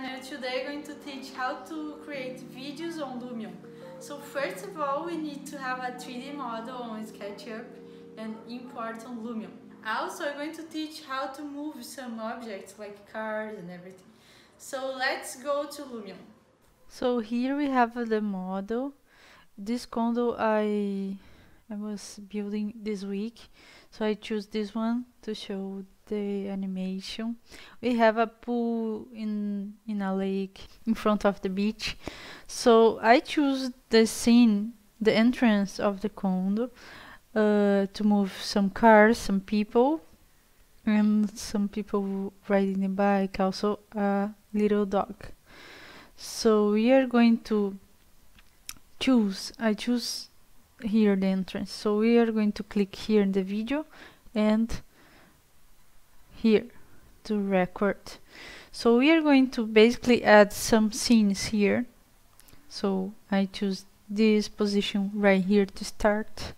and today I'm going to teach how to create videos on Lumion. So first of all, we need to have a 3D model on SketchUp and import on Lumion. Also, I'm going to teach how to move some objects like cars and everything. So let's go to Lumion. So here we have the model. This condo I was building this week, so I choose this one to show the animation. We have a pool in a lake in front of the beach, so I choose the scene, the entrance of the condo, to move some cars, some people, and some people riding a bike, also a little dog. So we are going to choose, I choose here the entrance, so we are going to click here in the video and here to record. So we are going to basically add some scenes here, so I choose this position right here to start.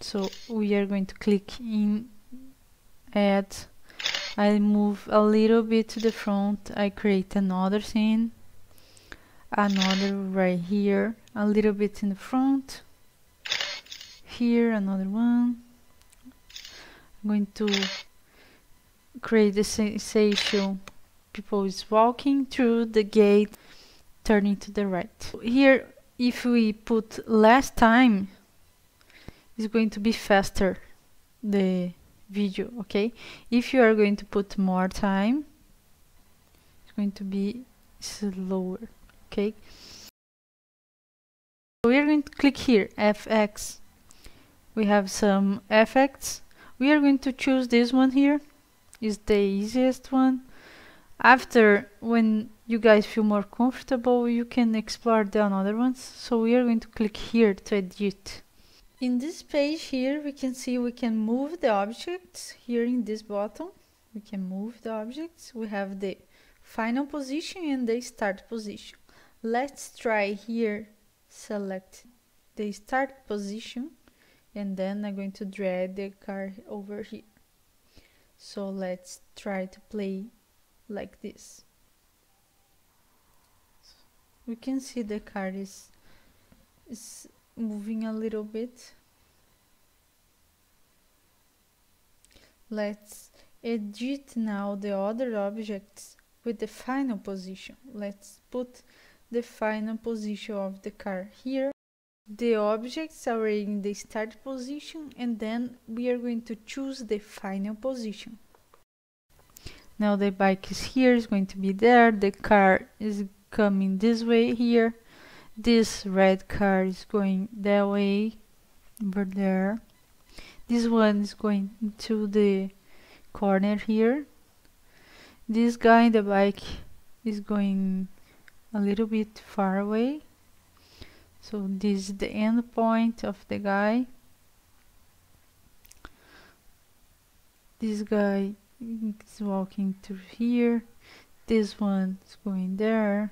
So we are going to click in add. I move a little bit to the front, I create another scene, another right here, a little bit in the front, here another one. I'm going to create the sensation people is walking through the gate, turning to the right. Here, if we put less time, it's going to be faster, the video, okay? If you are going to put more time, it's going to be slower. Okay, so we are going to click here FX. We have some effects. We are going to choose this one here, is the easiest one. After, when you guys feel more comfortable, you can explore the other ones. So we are going to click here to edit. In this page here, we can see we can move the objects. Here in this bottom, we can move the objects. We have the final position and the start position. Let's try here, select the start position, and then I'm going to drag the car over here. So let's try to play like this. We can see the car is moving a little bit. Let's edit now the other objects with the final position. Let's put the final position of the car here. The objects are in the start position, and then we are going to choose the final position. Now the bike is here, is going to be there, the car is coming this way here, this red car is going that way over there, this one is going to the corner here, this guy in the bike is going a little bit far away. So this is the end point of the guy. This guy is walking through here. This one is going there.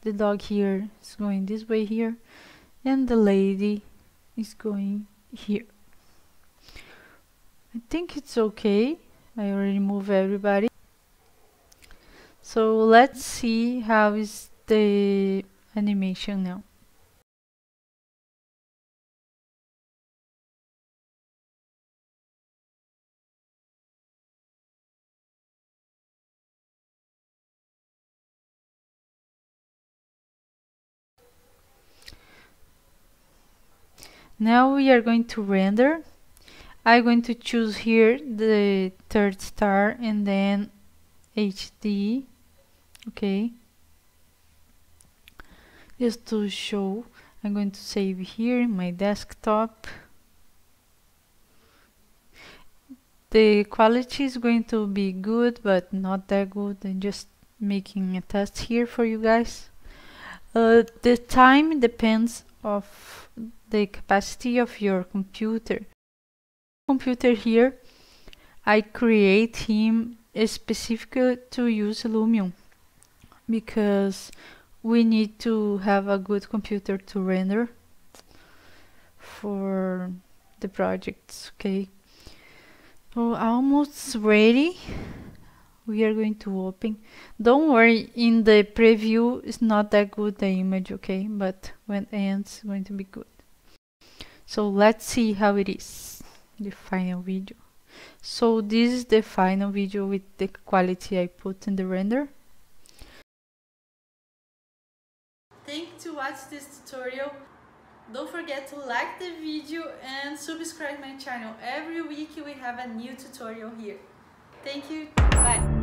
The dog here is going this way here. And the lady is going here. I think it's okay. I already moved everybody. So let's see how is the animation now. Now we are going to render. I'm going to choose here the third star and then HD. Okay, just to show, I'm going to save here in my desktop. The quality is going to be good, but not that good. I'm just making a test here for you guys. The time depends of the capacity of your computer. Here, I create him specifically to use Lumion, because we need to have a good computer to render for the projects, okay? So almost ready. we are going to open. Don't worry, in the preview it's not that good the image, okay, but when it ends it's going to be good. So let's see how it is, the final video. So this is the final video with the quality I put in the render. Thank you to watch this tutorial. Don't forget to like the video and subscribe my channel. Every week we have a new tutorial here. Thank you. Bye.